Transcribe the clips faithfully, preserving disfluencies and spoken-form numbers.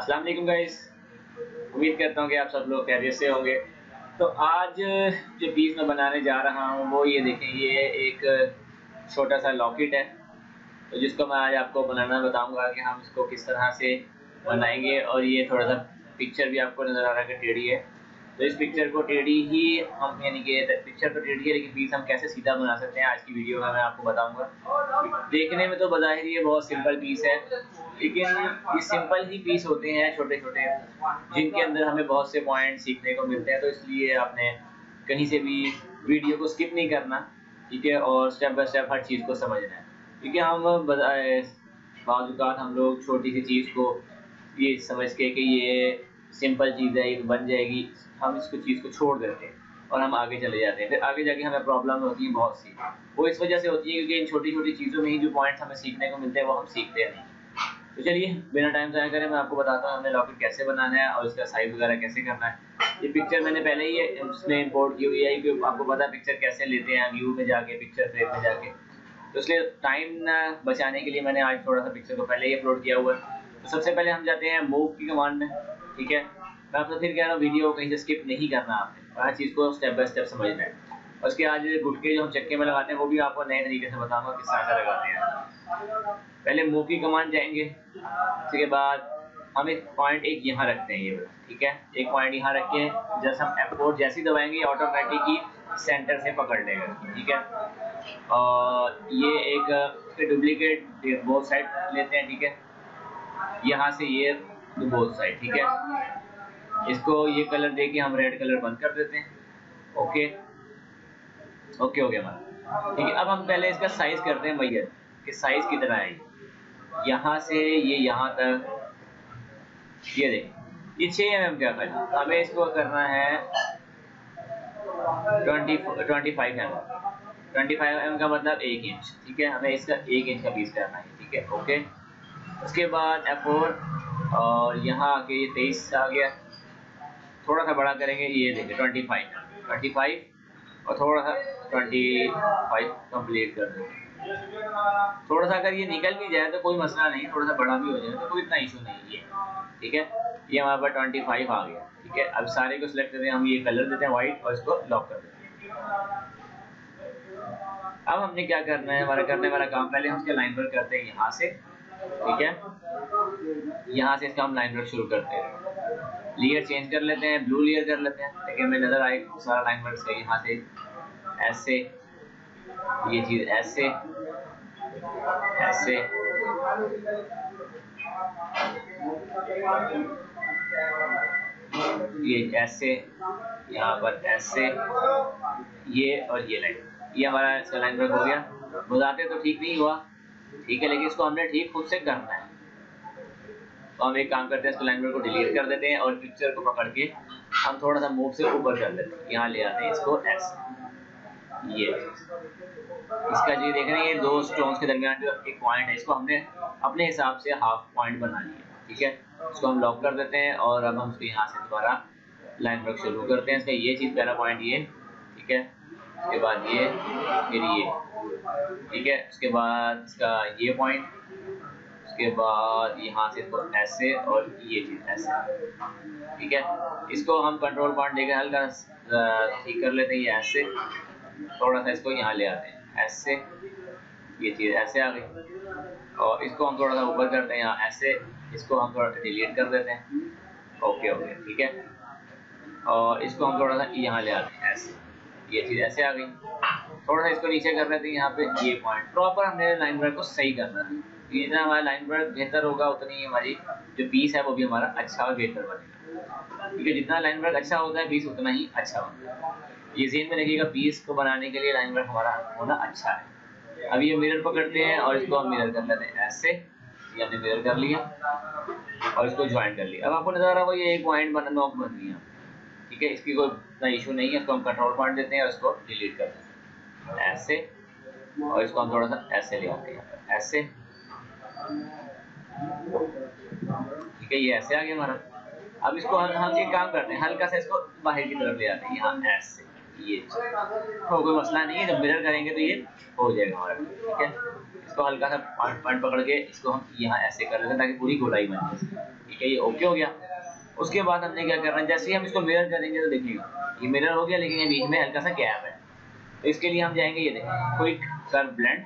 अस्सलाम वालेकुम गाइस, उम्मीद करता हूँ कि आप सब लोग खैरियत से होंगे। तो आज जो पीस मैं बनाने जा रहा हूँ वो ये देखें, ये एक छोटा सा लॉकेट है। तो जिसको मैं आज आपको बनाना बताऊंगा कि हम इसको किस तरह से बनाएंगे। और ये थोड़ा सा पिक्चर भी आपको नज़र आ रहा है कि टेढ़ी है, तो इस पिक्चर को टेढ़ी ही हम यानी कि पिक्चर तो टेढ़ी है लेकिन पीस हम कैसे सीधा बना सकते हैं आज की वीडियो में मैं आपको बताऊंगा। देखने में तो बज़ाहिर ये बहुत सिंपल पीस है लेकिन ये सिंपल ही पीस होते हैं छोटे छोटे, जिनके अंदर हमें बहुत से पॉइंट सीखने को मिलते हैं। तो इसलिए आपने कहीं से भी वीडियो को स्किप नहीं करना, ठीक है, और स्टेप बाई स्टेप हर चीज़ को समझना है। क्योंकि हम बावजूद हम लोग छोटी सी चीज़ को ये समझ के कि ये सिंपल चीज़ है, ये बन जाएगी, हम इसको चीज़ को छोड़ देते हैं और हम आगे चले जाते हैं। फिर आगे जाके हमें प्रॉब्लम होती है बहुत सी। वो इस वजह से होती है क्योंकि इन छोटी छोटी चीज़ों में ही जो पॉइंट्स हमें सीखने को मिलते हैं वो हम सीखते नहीं। तो चलिए बिना टाइम ज़ाया करें मैं आपको बताता हूँ हमें लॉकेट कैसे बनाना है और उसका साइज वगैरह कैसे करना है। ये पिक्चर मैंने पहले ही इसमें इम्पोर्ट की हुई है क्योंकि आपको पता है पिक्चर कैसे लेते हैं व्यू में जाके, पिक्चर फ्रेम में जाके। तो इसलिए टाइम ना बचाने के लिए मैंने आज थोड़ा सा पिक्चर को पहले ही अपलोड किया हुआ है। तो सबसे पहले हम जाते हैं मूव की कमांड में, ठीक है। मैं आपको फिर कह रहा हूँ वीडियो कहीं से स्किप नहीं करना, आपने हर चीज़ को स्टेप बाय स्टेप समझना है। और उसके आज गुटके जो हम चक्के में लगाते हैं वो भी आपको नए तरीके से बताऊंगा किस तरह से लगाते हैं। पहले मूव की कमांड जाएंगे, उसके बाद हम एक पॉइंट एक यहाँ रखते हैं, ये ठीक है, एक पॉइंट यहाँ रख के जैसे हम एफ फोर जैसे ही दबाएंगे ऑटोमेटिक ही सेंटर से पकड़ लेगा, ठीक है। और ये एक डुप्लीकेट बोथ साइड लेते हैं, ठीक है, यहाँ से ये तो बोथ साइड, ठीक है। इसको ये कलर देके हम रेड कलर बंद कर देते हैं। ओके ओके हो गया हमारा, ठीक है। अब हम पहले इसका साइज करते हैं भैया कि साइज कितना है। यहाँ से ये यहाँ तक ये देख ये छः एम एम का है, हमें इसको करना है twenty twenty five M twenty five M का मतलब एक इंच, ठीक है। हमें इसका एक इंच का पीस करना है, ठीक है। ओके उसके बाद एफ फोर और यहाँ आके ये तेईस आ गया, थोड़ा सा बड़ा करेंगे, ये देखिए पच्चीस पच्चीस और थोड़ा सा पच्चीस कंप्लीट कर देंगे। थोड़ा सा अगर ये निकल भी जाए तो कोई मसला नहीं, थोड़ा सा बड़ा भी हो जाए तो कोई इतना इशू नहीं है, ठीक है। ये हमारे पास पच्चीस आ गया, ठीक है। अब सारे को सिलेक्ट करते हैं, हम ये कलर देते हैं वाइट और इसको लॉक कर देते हैं। अब हमने क्या करना है, हमारा करने वाला काम पहले हम इसके लाइन वर्क करते हैं यहाँ से, ठीक है। यहाँ से इसका हम लाइन वर्क शुरू करते हैं, लेयर चेंज कर लेते हैं, ब्लू लेयर कर लेते हैं, ताकि हमें नजर आए सारा लाइन वर्क से। यहाँ से ऐसे ये चीज ऐसे ऐसे ये ऐसे यहाँ पर ऐसे ये और ये लाइन, ये हमारा इसका लाइन वर्क हो गया। बुझाते तो ठीक नहीं हुआ, ठीक है, लेकिन इसको हमने ठीक खुद से करना है। तो हम एक काम करते हैं, इसको लाइन वर्क को डिलीट कर देते हैं और पिक्चर को पकड़ के हम थोड़ा सा मूव से ऊपर कर देते हैं, यहाँ ले आते हैं इसको ऐसे। ये इसका जी देख रहे हैं ये दो स्टोन्स के दरमियान जो एक पॉइंट है, इसको हमने अपने हिसाब से हाफ पॉइंट बना लिया, ठीक है। इसको हम लॉक कर देते हैं और अब हम उसको यहाँ से दोबारा लाइन वर्क शुरू करते हैं। इसका ये चीज़ पहला पॉइंट ये, ठीक है, उसके बाद ये फिर ये, ठीक है, उसके बाद इसका ये पॉइंट, उसके बाद यहाँ से इसको ऐसे और ये चीज़ ऐसे, ठीक है। इसको हम कंट्रोल पॉइंट देकर हल्का ठीक कर लेते हैं, ये ऐसे थोड़ा सा इसको यहाँ ले आते हैं ऐसे, ये चीज़ ऐसे आ गई। और इसको हम थोड़ा सा ऊपर करते हैं यहाँ ऐसे, इसको हम थोड़ा सा डिलीट कर देते हैं, ओके हो गया, ठीक है। और इसको हम थोड़ा सा यहाँ ले आते हैं ऐसे, ये चीज़ ऐसे आ गई। थोड़ा सा इसको नीचे कर रहे थे यहाँ पे ये पॉइंट, प्रॉपर हमने लाइन वर्क को सही करना है। जितना हमारा लाइन वर्क बेहतर होगा उतनी हमारी जो पीस है वो भी हमारा अच्छा और बेहतर बनेगा, क्योंकि जितना लाइन वर्क अच्छा होता है पीस उतना ही अच्छा होता है। ये जेहन में रखिएगा, पीस को बनाने के लिए लाइन वर्क हमारा होना अच्छा है। अब ये मिरर पकड़ते हैं और इसको हम मिरर कर लेते हैं ऐसे, ये हमने मिरर कर लिया और इसको ज्वाइन कर लिया। अब आपको नजर आ रहा होगा ये एक पॉइंट बना नॉक बन गया, ठीक है, इसकी कोई इतना इशू नहीं है। इसको हम कंट्रोल पॉइंट देते हैं और इसको डिलीट कर देते हैं ऐसे, और इसको हम थोड़ा सा ऐसे ले आते हैं ऐसे, ठीक है, ये ऐसे आ गया हमारा। अब इसको हम हम एक काम करते हैं, हल्का सा इसको बाहर की तरफ ले आते हैं यहाँ ऐसे, ये तो कोई मसला नहीं है, जब मिरर करेंगे तो ये हो जाएगा हमारा। ठीक है, इसको हल्का सा पॉइंट पॉइंट पकड़ के इसको हम यहाँ ऐसे कर लेंगे ताकि पूरी गोलाई बन जाए। ठीक है, ये ओके हो गया। उसके बाद हमने क्या करना है, जैसे ही हम इसको मिरर करेंगे तो देखिएगा ये मिरर हो गया लेकिन ये बीच में हल्का सा गैप है, तो इसके लिए हम जाएंगे ये देखें क्विक कर्व ब्लेंड,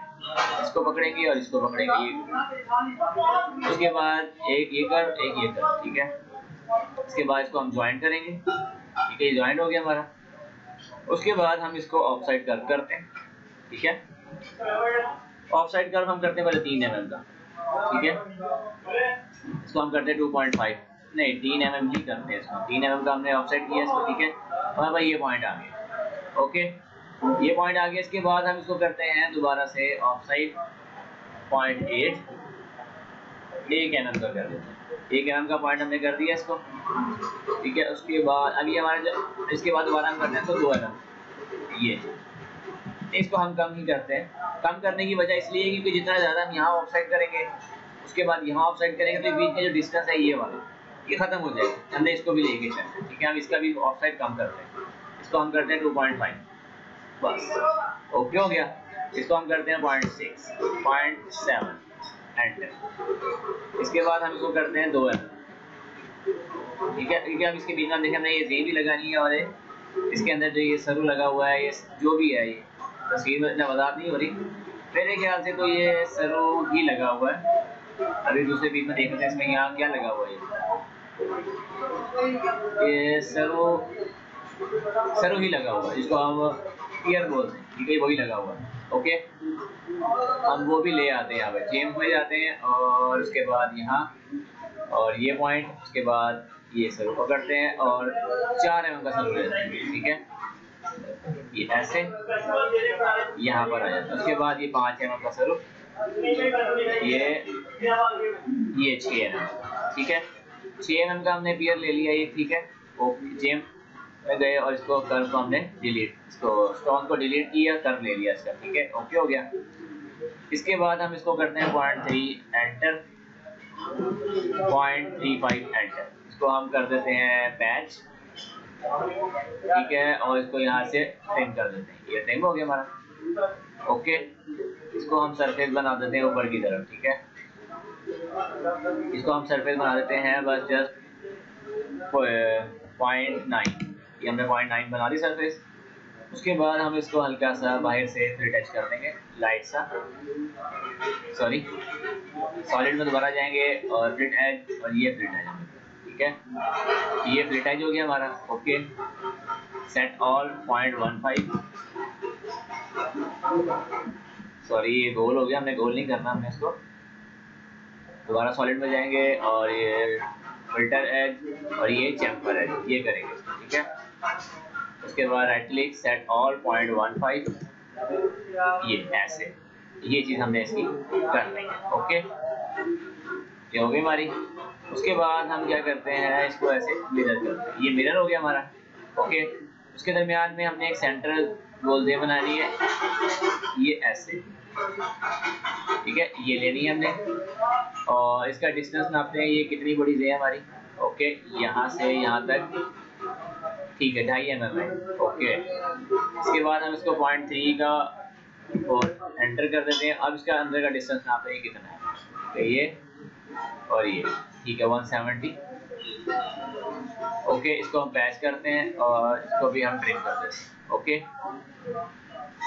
इसको पकड़ेंगे और इसको पकड़ेंगे ये। उसके बाद एक ये कर्व एक ये कर्व। ठीक है, इसके बाद इसको हम ज्वाइन करेंगे। ठीक है, ये ज्वाइंट हो गया हमारा। उसके बाद हम इसको ऑफ साइड कर्व करते हैं। ठीक है, ऑफ साइड कर्व हम करते हैं पहले तीन एम एम का। ठीक है, इसको हम करते हैं टू पॉइंट फाइव नहीं तीन एम एम ही करते हैं, इसको तीन एम एम का हमने ऑफ साइड किया इसको। ठीक है, हमारे पास ये पॉइंट आ गया। ओके, ये पॉइंट आ गया। इसके बाद हम इसको करते हैं दोबारा से ऑफ साइड पॉइंट एट एक एम एम का कर देते हैं, एक एम का पॉइंट हमने कर दिया इसको। ठीक है, उसके बाद अभी हमारा जो इसके बाद दोबारा हम करते हैं तो दो एम ये इसको हम कम ही करते हैं, कम करने की वजह इसलिए क्योंकि जितना ज़्यादा हम यहाँ ऑफ साइड करेंगे उसके बाद यहाँ ऑफ साइड करेंगे तो बीच में जो डिस्टेंस है ये वाला ये ख़त्म हो जाएगा, हमने इसको भी लेके चलते हैं। ठीक है, हम इसका भी ऑफ साइड कम करते हैं, इसको हम करते हैं टू पॉइंट फाइव बस ओके हो गया। इसको हम करते हैं point six point seven enter. इसके बाद हम इसको करते हैं दो एम। ठीक है, क्योंकि हम इसके बीच में देखें हमने ये जे भी लगानी है और ये इसके अंदर जो ये सरू लगा हुआ है ये जो भी है ये तस्वीर में इतना वजात नहीं हो रही मेरे ख्याल से, तो ये सरू ही लगा हुआ है। अभी दूसरे बीच में देख लेते हैं इसमें यहाँ क्या लगा हुआ है, ये सरू सरू ही लगा हुआ है जिसको हम ईयर बोलते हैं। ठीक है, वही लगा हुआ है। ओके, हम वो भी ले आते हैं यहाँ पर चेम में जाते हैं और उसके बाद यहाँ और ये पॉइंट, उसके बाद ये सरू पकड़ते हैं और चार एम एम का सरू लेते हैं। ठीक है, ये ऐसे यहाँ पर आ जाता है। उसके बाद ये पाँच एम एम का सरू ये ये छः एम एम। ठीक है, छः एम एम का हमने पियर ले लिया ये। ठीक है, ओके, चेम में गए और इसको कर्व को हमने डिलीट इसको स्टोन को डिलीट किया, कर्व ले लिया इसका। ठीक है, ओके हो गया। इसके बाद हम इसको करते हैं point three enter point three five enter. इसको हम कर देते हैं पैच। ठीक है, और इसको यहाँ से ट्रिम कर देते हैं, ये ट्रिम हो गया हमारा। ओके, इसको हम सरफेस बना देते हैं ऊपर की तरफ। ठीक है, इसको हम सरफेस बना देते हैं बस जस्ट पॉइंट नाइन, ये हमने पॉइंट नाइन बना दी सरफेस। उसके बाद हम इसको हल्का सा बाहर से फिर टच कर देंगे लाइट सा, सॉरी सॉलिड में दोबारा जाएंगे और फ्लिट एज और ये फ्लिट एज। ठीक है, ये फ्लिट एज हो गया हमारा। Okay, set all point one five, sorry ये गोल हो गया, हमने गोल नहीं करना, हमने इसको दोबारा सॉलिड में जाएंगे और ये फिल्टर एज और ये चैम्फर एज ये करेंगे। ठीक है, उसके बाद right click set all point one five ये ऐसे ये चीज़ हमने इसकी कर ली है। ओके, ये हो गई हमारी। उसके बाद हम क्या करते हैं इसको ऐसे मिरर करते हैं, ये मिरर हो गया हमारा। ओके, उसके दरमियान में हमने एक सेंट्रल गोल दे बनानी है ये ऐसे। ठीक है, ये लेनी है हमने और इसका डिस्टेंस नापते हैं ये कितनी बड़ी जे है हमारी। ओके, यहाँ से यहाँ तक ठीक है ढाई एम एम है। ओके, इसके बाद हम इसको पॉइंट थ्री का और एंटर कर देते हैं। अब इसका अंदर का डिस्टेंस नापते हैं कितना है, तो ये और ये ठीक है वन सेवेंटी। ओके, इसको हम पैच करते हैं और इसको भी हम ट्रिम करते हैं। ओके,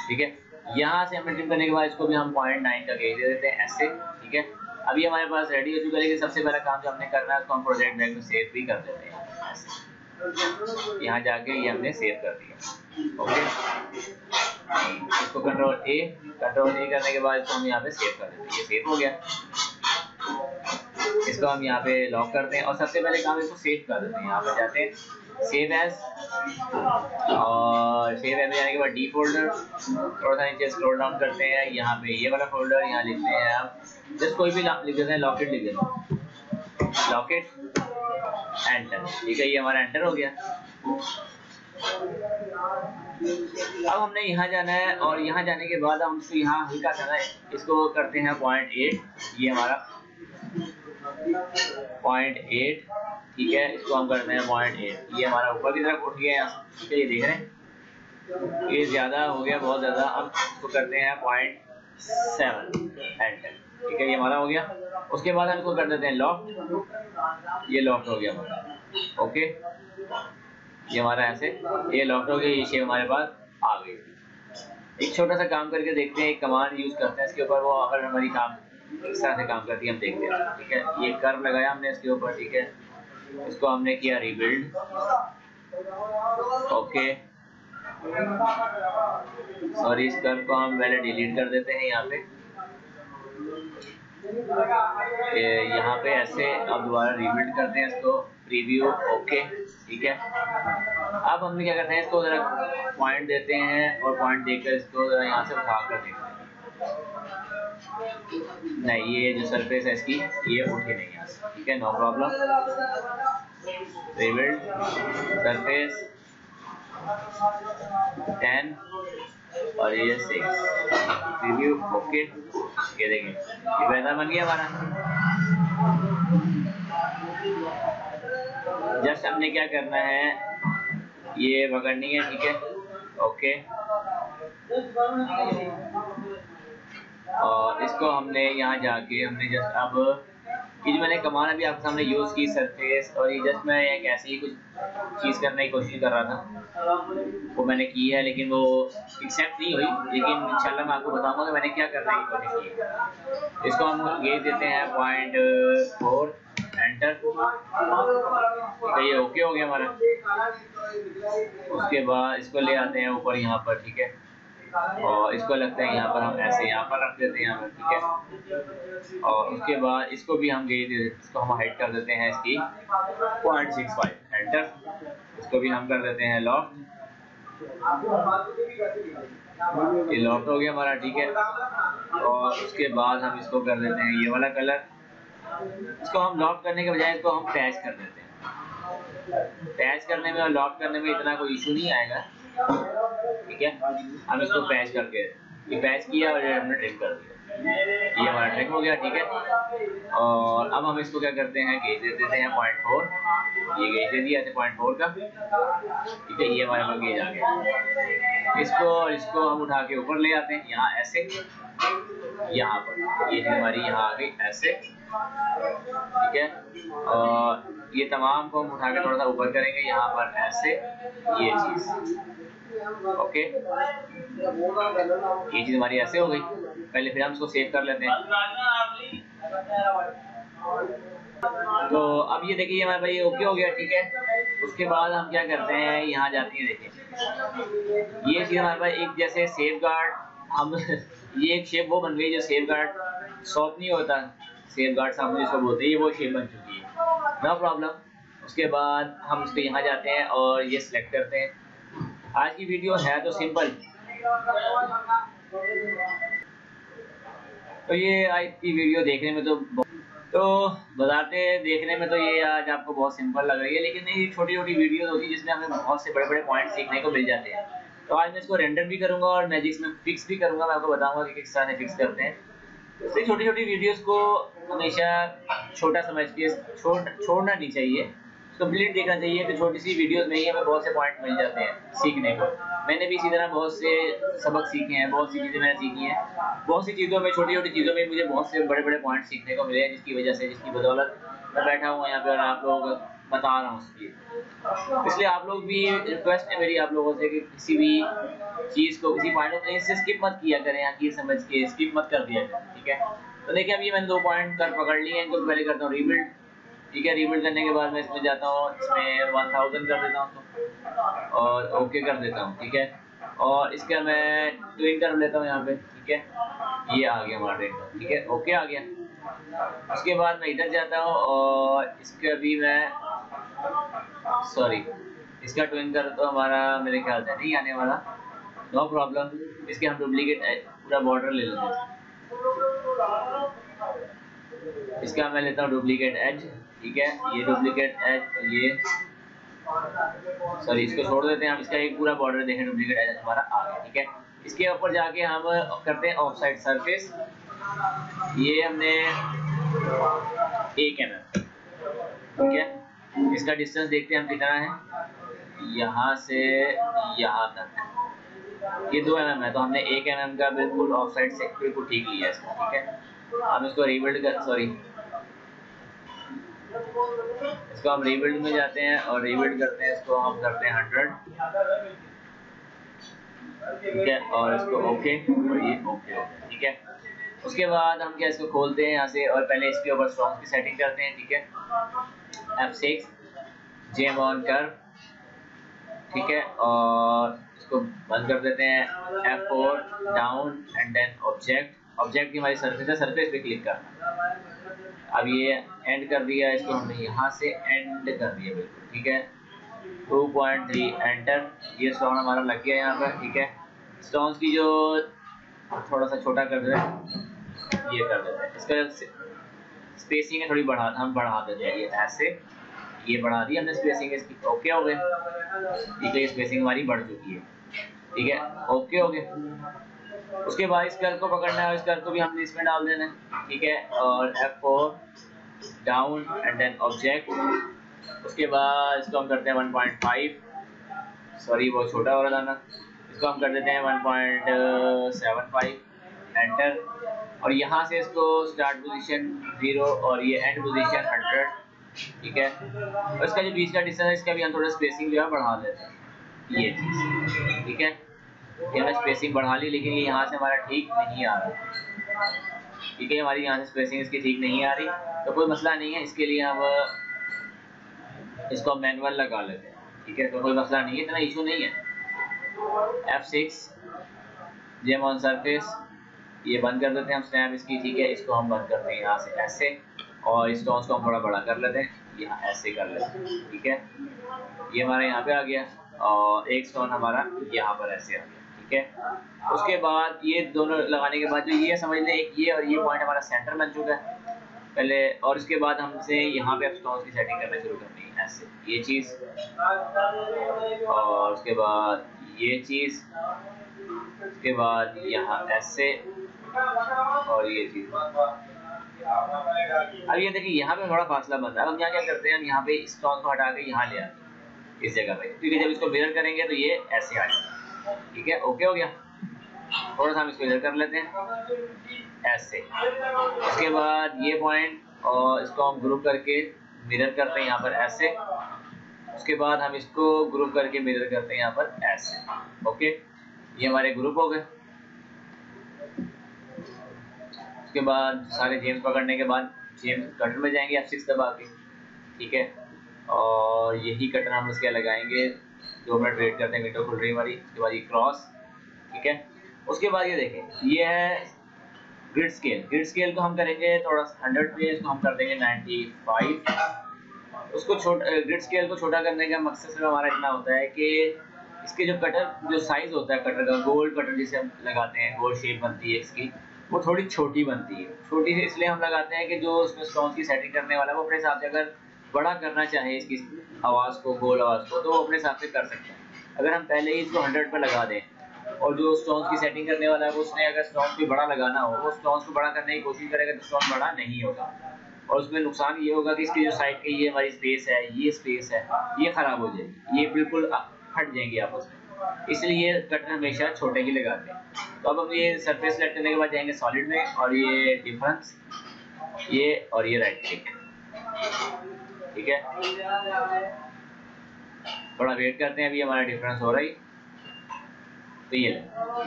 ठीक है, यहाँ से हमें ट्रिम करने के बाद इसको भी हम पॉइंट नाइन का गेज दे देते हैं ऐसे। ठीक है, अभी हमारे पास रेडी हो चुका है, लेकिन सबसे पहला काम जो हमने करना है उसको हम प्रोजेक्ट बैग में सेव भी कर देते हैं ऐसे, यहाँ जाके ये हमने सेव कर दिया। ओके, इसको कंट्रोल ए कंट्रोल ए करने के बाद इसको हम यहाँ पे सेव कर देते हैं, ये सेव हो गया। इसको हम यहाँ पे लॉक करते हैं और सबसे पहले काम इसको सेव कर देते हैं, यहाँ पे जाते हैं सेव एज और सेव एज में जाने के बाद डी फोल्डर थोड़ा सा नीचे स्क्रॉल डाउन करते हैं, यहाँ पे ये वाला फोल्डर यहाँ लिखते हैं आप जस्ट कोई भी लिख देते हैं लॉकेट लिख देते हैं लॉकेट एंटर। ठीक है, ये हमारा एंटर हो गया। अब हमने यहाँ जाना है और यहाँ जाने के बाद हम इसको यहाँ हल्का सा इसको करते हैं पॉइंट एट ये हमारा पॉइंट एट। ठीक है, इसको हम करते हैं पॉइंट एट ये हमारा ऊपर की तरफ उठ गया यहाँ। ठीक है, ये देख रहे हैं ये ज़्यादा हो गया, बहुत ज़्यादा। अब इसको करते हैं पॉइंट सेवन हैंडल, ठीक है, ये हमारा हो गया। उसके बाद हम इसको कर देते हैं लॉफ्ट, ये लॉफ्ट हो गया हमारा, ओके, ये हमारा ऐसे ये लॉफ्ट हो गया, ये शेप हमारे पास आ गई। एक छोटा सा काम करके देखते हैं, एक कमांड यूज़ करते हैं इसके ऊपर, वो अगर हमारी काम इस तरह से काम करती है हम देखते हैं, ठीक है। ये कर्व लगाया हमने इसके ऊपर, ठीक है, इसको हमने किया रिबिल्ड, ओके, और इस कर्व को हम पहले डिलीट कर देते हैं यहाँ पे, यहाँ पे ऐसे। अब दोबारा रिबिल्ड करते हैं इसको, प्रीव्यू, ओके, ठीक है। अब हमने क्या करते हैं, इसको जरा पॉइंट देते हैं और पॉइंट देकर इसको जरा यहाँ से उठा कर देखते हैं। नहीं, ये जो सरफेस है इसकी ये उठी नहीं यहाँ से, ठीक है, no problem. Rebuild surface ten और ये सिक्स, रिव्यू, ओके, ये देखें ये बेहतर बन गया हमारा। जस्ट हमने क्या करना है, ये पकड़नी है, ठीक है, ओके, और इसको हमने यहाँ जाके हमने जस्ट, अब ये जो मैंने कमान अभी आपके सामने यूज़ की सरफेस, और ये जस्ट मैं एक ऐसे ही कुछ चीज़ करने की कोशिश कर रहा था, वो मैंने की है, लेकिन वो एक्सेप्ट नहीं हुई, लेकिन इंशाल्लाह मैं आपको बताऊंगा कि मैंने क्या करने की कोशिश की। इसको हम ये देते हैं पॉइंट फोर, एंटर, तो ये ओके हो गया हमारा। उसके बाद इसको ले आते हैं ऊपर यहाँ पर, ठीक है, और इसको लगता है यहाँ पर हम ऐसे यहाँ पर रख देते हैं यहाँ पर, ठीक है। और उसके बाद इसको भी हम गए दे, इसको हम हाइट कर देते हैं इसकी पॉइंट सिक्स फाइव, एंटर, इसको भी हम कर देते हैं लॉफ्ट, ये लॉफ्ट हो गया हमारा, ठीक है। और उसके बाद हम इसको कर देते हैं ये वाला कलर, इसको हम लॉक करने के बजाय इसको हम पैच कर देते हैं। पैच करने में और लॉक करने में इतना कोई इशू नहीं आएगा, ठीक है। हम इसको पैच करके, ये पैच किया और हमने ट्रिम कर दिया, ये हमारा ट्रिम हो गया, ठीक है। और अब हम इसको क्या करते हैं, गेज दे देते हैं पॉइंट फोर, ये गेज दे दिया ऐसे पॉइंट फोर का, ठीक है, ये हमारे पास गेज आ गया। इसको और इसको हम उठा के ऊपर ले आते हैं यहाँ ऐसे, यहाँ पर ये हमारी यहाँ आ गई ऐसे, ठीक है। और ये तमाम को हम उठा के थोड़ा सा ऊपर करेंगे यहाँ पर ऐसे, ये चीज़, ओके, ये चीज़ हमारी ऐसे हो गई। पहले फिर हम इसको सेव कर लेते हैं, तो अब ये देखिए हमारे भाई ओके हो गया, ठीक है। उसके बाद हम क्या करते हैं, यहाँ जाते हैं, देखिए ये चीज़ हमारे भाई एक जैसे सेफ गार्ड, हम ये एक शेप वो बन गई जो सेफ गार्ड सॉप नहीं होता, सेफ गार्ड सामने जिसको बोलते हैं, ये वो शेप बन चुकी है, नो प्रॉब्लम। उसके बाद हम इसको यहाँ जाते हैं और ये सिलेक्ट करते हैं। आज की वीडियो है तो सिंपल, तो ये आज की वीडियो देखने में तो तो बताते देखने में तो ये आज आपको बहुत सिंपल लग रही है, लेकिन ये छोटी छोटी वीडियोज होती है जिसमें हमें बहुत से बड़े बड़े पॉइंट सीखने को मिल जाते हैं। तो आज मैं इसको रेंडर भी करूंगा और मैजिक्स में फिक्स भी करूंगा, मैं आपको बताऊंगा कि किस तरह से फिक्स करते हैं। इसलिए छोटी छोटी वीडियोस को हमेशा छोटा समझ के छोड़ छोड़ना नहीं चाहिए, कंप्लीट देखना चाहिए। तो छोटी सी वीडियोस में ही हमें बहुत से पॉइंट मिल जाते हैं सीखने को। मैंने भी इसी तरह बहुत से सबक सीखे हैं, बहुत सी चीज़ें मैंने सीखी हैं, बहुत सी चीज़ों में, छोटी छोटी चीज़ों में मुझे बहुत से बड़े बड़े पॉइंट सीखने को मिले हैं, जिसकी वजह से, जिसकी बदौलत मैं बैठा हुआ यहाँ पर और आप लोगों को बता रहा हूँ उसकी। इसलिए आप लोग भी, रिक्वेस्ट है मेरी आप लोगों से कि किसी भी चीज़ को, किसी पॉइंट को इससे स्किप मत किया करें, यहाँ की समझ के स्किप मत कर दिया करें, ठीक है। तो देखिए अब ये मैंने दो पॉइंट कर पकड़ लिए हैं, इनको पहले करता हूँ रिबिल्ड, ठीक है। रिबिल्ड करने के बाद मैं इसमें जाता हूँ, इसमें वन थाउजेंड कर देता हूँ उसको और ओके कर देता हूँ, ठीक है। और इसका मैं ट्विन कर लेता हूँ यहाँ पे, ठीक है, ये आ गया हमारा ट्विन, ठीक है, ओके आ गया। उसके बाद मैं इधर जाता हूँ और इसका भी मैं, सॉरी, इसका ट्विन कर तो हमारा मेरे ख्याल से नहीं आने वाला, नो प्रॉब्लम। इसके हम डुप्लीकेट पूरा बॉर्डर ले लेते हैं, इसका मैं लेता हूँ डुप्लीकेट एज, ठीक है, ये डुप्लीकेट एज, ये सॉरी इसको छोड़ देते हैं हम, इसका एक पूरा बॉर्डर देखें, डुप्लीकेट एज हमारा आ गया, ठीक है। इसके ऊपर जाके हम करते हैं ऑफ साइड सरफेस, ये हमने एक एम एम, ठीक है। इसका डिस्टेंस देखते हैं हम कितना है, यहाँ से यहाँ तक, ये दो एम एम है तो हमने एक एम एम का बिल्कुल ऑफ साइड से बिल्कुल ठीक लिया है इसको, ठीक है। हम इसको रिबिल्ड कर सॉरी इसको हम रिबिल्ड में जाते हैं और रिबिल्ड करते हैं, इसको हम करते हैं हंड्रेड, ठीक है, और इसको ओके और ये ओके ओके, ठीक है। उसके बाद हम क्या इसको खोलते हैं यहाँ से और पहले इसके ऊपर स्ट्रॉन्ग की सेटिंग करते हैं, ठीक है। एफ सिक्स जेम ऑन कर, ठीक है, और इसको बंद कर देते हैं। F four down and then object, object की हमारी सरफेस है, सरफेस पे क्लिक करना। अब ये एंड कर दिया, इसको हमने यहाँ से एंड कर दिया बिल्कुल, ठीक है। टू पॉइंट थ्री एंटर, ये स्टोन हमारा लग गया यहाँ पर, ठीक है। स्टोन्स की जो थोड़ा सा छोटा कर दे ये कर देते हैं, इसका स्पेसिंग है थोड़ी बढ़ा हम बढ़ा देते हैं, ये ऐसे ये बढ़ा दी हमने स्पेसिंग इसकी, ओके हो गए, ठीक है। स्पेसिंग हमारी बढ़ चुकी है, ठीक है, ओके हो गए। उसके बाद इस कर्व को पकड़ना है और इस कर्व को भी हमने इसमें डाल देना है, ठीक है। और F four down and then object, उसके बाद इसको हम करते हैं वन पॉइंट फाइव, सॉरी बहुत छोटा हो रहा था ना, इसको हम कर देते हैं one point seven five enter, और यहाँ से इसको स्टार्ट पोजीशन जीरो और ये एंड पोजीशन हंड्रेड, ठीक है। और इसका जो बीच का डिस्टेंस है इसका भी हम थोड़ा स्पेसिंग जो है बढ़ा देते हैं, ये चीज़, ठीक है। यहाँ स्पेसिंग बढ़ा ली लेकिन ये यहाँ से हमारा ठीक नहीं आ रहा, ठीक है, हमारी यहाँ से स्पेसिंग इसकी ठीक नहीं आ रही, तो कोई मसला नहीं है, इसके लिए हम इसको मैनुअल लगा लेते हैं, ठीक है, तो कोई मसला नहीं है, इतना इशू नहीं है। F six gem on surface, ये बंद कर देते हैं हम स्नैप इसकी, ठीक है। इसको हम बंद करते हैं यहाँ से ऐसे और स्टोन्स को हम थोड़ा बड़ा कर लेते हैं, यहाँ ऐसे कर लेते हैं, ठीक है। ये हमारा यहाँ पे आ गया और एक स्टोन हमारा यहाँ पर ऐसे आ गया, ठीक है। उसके बाद ये दोनों लगाने के बाद जो ये समझ लें एक ये और ये पॉइंट हमारा सेंटर बन चुका है पहले, और इसके बाद हमसे यहाँ पे स्टोन्स की सेटिंग करना शुरू करनी है ऐसे, ये चीज़, और उसके बाद ये चीज़, उसके बाद यहाँ ऐसे और ये चीज़। अब ये देखिए यहाँ पे थोड़ा फासला बन रहा है, अब हम यहाँ क्या करते हैं, हम यहाँ पे स्टोन को हटा के यहाँ ले आते इस जगह पे, क्योंकि जब इसको मिरर करेंगे तो ये ऐसे आ जाएगा, ठीक है, ओके हो गया। थोड़ा सा हम इसको इधर कर लेते हैं ऐसे, उसके बाद ये पॉइंट और इसको हम ग्रुप करके मिरर करते हैं यहाँ पर ऐसे, उसके बाद हम इसको ग्रुप करके मिरर करते हैं यहाँ पर ऐसे, ओके। ये हमारे ग्रुप हो गए, उसके बाद सारे जेम्स पकड़ने के बाद जेम्स कटर में जाएंगे आप सिक्स दबा के, ठीक है, और यही कटर हम उसके लगाएंगे। दो मिनट वेट करते हैं, विंडो खुल रही हमारी, उसके बाद ये क्रॉस, ठीक है। उसके बाद ये देखें ये है ग्रिड स्केल, ग्रिड स्केल को हम करेंगे थोड़ा हंड्रेड पे, इसको हम कर देंगे नाइन्टी फाइव। उसको छोटा ग्रिड स्केल को छोटा करने का मकसद सिर्फ हमारा इतना होता है कि इसके जो कटर जो साइज़ होता है कटर का, गोल कटर जिसे हम लगाते हैं, गोल शेप बनती है इसकी, वो थोड़ी छोटी बनती है। छोटी से इसलिए हम लगाते हैं कि जो उसमें स्टोन्स की सेटिंग करने वाला है वो अपने हिसाब से अगर बड़ा करना चाहे इसकी आवाज़ को, गोल आवाज़ को, तो वो अपने हिसाब से कर सकते हैं। अगर हम पहले ही इसको हंड्रेड पर लगा दें और जो स्टोन्स की सेटिंग करने वाला है वो उसने अगर स्टोन्स भी बड़ा लगाना हो, वो स्टोन्स को बड़ा करने की कोशिश करेगा तो स्टोन बड़ा नहीं होगा, और उसमें नुकसान ये होगा कि इसकी जो साइड की ये हमारी स्पेस है, ये स्पेस है, ये ख़राब हो जाएगी, ये बिल्कुल फट जाएंगी आपस में, इसलिए कटर हमेशा छोटे ही लगाते हैं। तो अब हम ये सरफेस सेलेक्ट करने के बाद जाएंगे सॉलिड में, और ये डिफरेंस, ये और ये राइट क्लिक, ठीक है। थोड़ा वेट करते हैं, अभी हमारा डिफरेंस हो रहा है, तो ये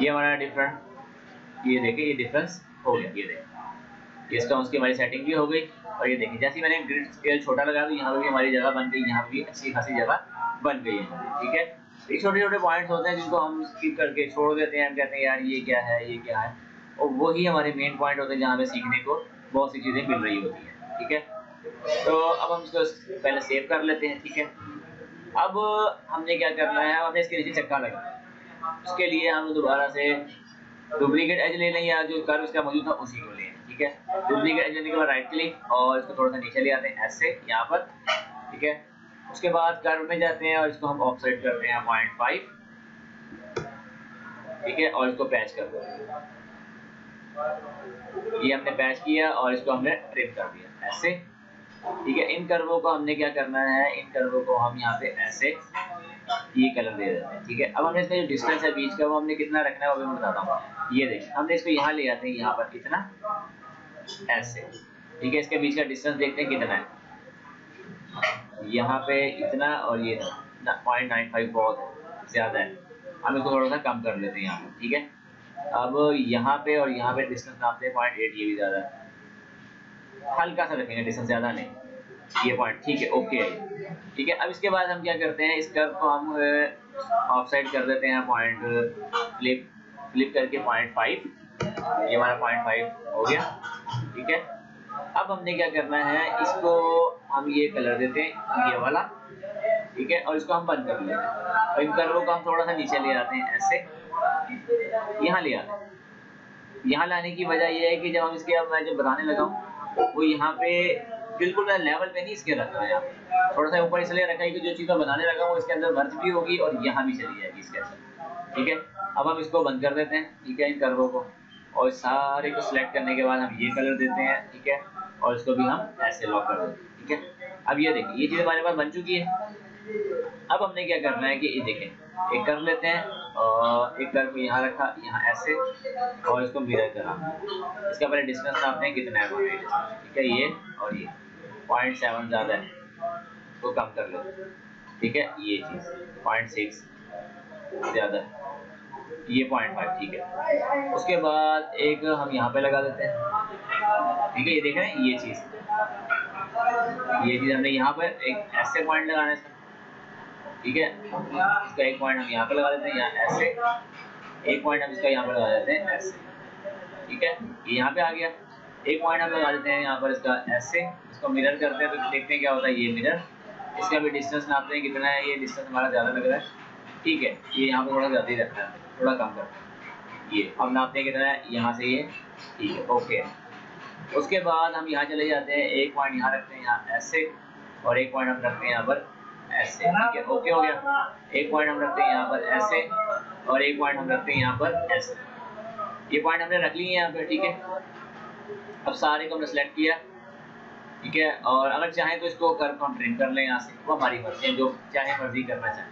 ये हमारा डिफरेंट, ये देखें ये डिफरेंस हो गया, ये देखें इसका उसकी हमारी सेटिंग भी हो गई, और ये देखें जैसे मैंने ग्रिड स्केल छोटा लगाया तो यहाँ पर भी हमारी जगह बन गई, यहाँ भी अच्छी खासी जगह बन गई है, ठीक है। ये छोटे छोटे पॉइंट्स होते हैं जिनको हम स्किप करके छोड़ देते हैं, हम कहते हैं यार ये क्या है ये क्या है, और वही हमारे मेन पॉइंट होते हैं जहाँ हमें सीखने को बहुत सी चीज़ें मिल रही होती हैं, ठीक है। तो अब हम इसको पहले सेव कर लेते हैं, ठीक है। अब हमने क्या करना है, हमने इसके नीचे चक्का लगाना है, उसके लिए हम दोबारा से डुप्लीकेट एज ले लें या जो कर्व इसका मौजूद था उसी को लें, ठीक है। डुप्लीकेट एज लेने के बाद राइट क्लिक और इसको थोड़ा सा नीचे ले आते हैं ऐसे यहाँ पर, ठीक है। उसके बाद कर्व में जाते हैं और इसको हम ऑफसेट करते हैं पॉइंट फाइव, ठीक है, और इसको पैच कर दो, ये हमने पैच किया और इसको हमने ट्रिम कर दिया ऐसे, ठीक है। इन कर्वों को हमने क्या करना है, इन कर्वों को हम यहाँ पे ऐसे ये कलर दे देते हैं, ठीक है। अब हमने इसका जो डिस्टेंस है बीच का वो हमने कितना रखना है वो भी मैं बताता हूँ। ये देखिए हमने इसको यहाँ ले जाते हैं, यहाँ पर कितना, ऐसे, ठीक है। इसके बीच का डिस्टेंस देखते हैं कितना है, यहाँ पे इतना और ये पॉइंट नाइन फाइव बहुत ज्यादा है, हम इसको थोड़ा सा कम कर लेते हैं यहाँ पर, ठीक है। अब यहाँ पे और यहाँ पे डिस्टेंस नापते हैं पॉइंट एट, ये भी ज्यादा है, हल्का सा रखेंगे, डिस्टेंस ज्यादा नहीं, ये पॉइंट, ठीक है, ओके, ठीक है। अब इसके बाद हम क्या करते हैं, इस कर्व को हम ऑफ साइड कर देते हैं, पॉइंट फ्लिप फ्लिप करके पॉइंट फाइव, ये हमारा पॉइंट फाइव हो गया, ठीक है। अब हमने क्या करना है, इसको हम ये कलर देते हैं ये वाला, ठीक है, और इसको हम बंद कर लेते हैं, और इन कर्वों को हम थोड़ा सा नीचे ले आते हैं, ऐसे यहाँ ले आते हैं। यहाँ लाने की वजह यह है कि जब हम इसके, अब मैं जब बताने लगा हूँ वो यहाँ पे बिल्कुल मैं लेवल पे नहीं इसके रख रहा है, थोड़ा सा ऊपर इसलिए रखा है कि जो चीज़ मैं बनाने लगा वो इसके अंदर मर्ज भी होगी और यहाँ भी चली जाएगी इसके अंदर, ठीक है। अब हम इसको बंद कर देते हैं, ठीक है, इन कर्वों को, और सारे को सिलेक्ट करने के बाद हम ये कलर देते हैं, ठीक है, और इसको भी हम ऐसे लॉक कर देते हैं, ठीक है। अब ये देखिए ये चीज़ हमारे पास बन चुकी है। अब हमने क्या करना है कि ये देखें एक कर लेते हैं, और एक कर्व यहाँ रखा, यहाँ ऐसे, और इसको मिरर करना, इसका पहले डिस्टेंस नापते हैं कितना है, ठीक है, ये और ये पॉइंट सेवन ज़्यादा है तो कम कर लो, ठीक है, ये चीज़ पॉइंट सिक्स ज़्यादा है, ये पॉइंट फाइव, ठीक है। उसके बाद एक हम यहाँ पे लगा देते हैं, ठीक है, ये देख रहे हैं ये चीज़ ये चीज़ हमने यहाँ पर एक ऐसे पॉइंट लगाना है, ठीक है, इसका एक पॉइंट हम यहाँ पे लगा देते हैं, यहाँ ऐसे, एक पॉइंट हम इसका यहाँ पे लगा देते हैं ऐसे, ठीक है, ये यहाँ पे आ गया। एक पॉइंट हम लगा देते हैं यहाँ पर इसका ऐसे, इसको मिरर करते हैं तो देखते हैं क्या होता है, ये मिरर, इसका भी डिस्टेंस नापते हैं कितना है, ये डिस्टेंस हमारा ज़्यादा लग रहा है, ठीक है, ये यहाँ पर थोड़ा ज़्यादा ही रखना है, थोड़ा कम करना है, ये हम नापते हैं कितना है यहाँ से, ये ठीक है, ओके। उसके बाद हम यहाँ चले जाते हैं, एक पॉइंट यहाँ रखते हैं यहाँ ऐसे, और एक पॉइंट हम रखते हैं यहाँ पर ऐसे, ठीक है, ओके हो गया। एक पॉइंट हम रखते हैं यहाँ पर ऐसे, और एक पॉइंट हम रखते हैं यहाँ पर ऐसे, ये पॉइंट हमने रख लिए यहाँ पर, ठीक है। अब सारे को हमने सेलेक्ट किया, ठीक है, और अगर चाहें तो इसको कर हम ट्रिम कर लें यहाँ से, वो हमारी मर्जी है, जो चाहे मर्जी करना चाहें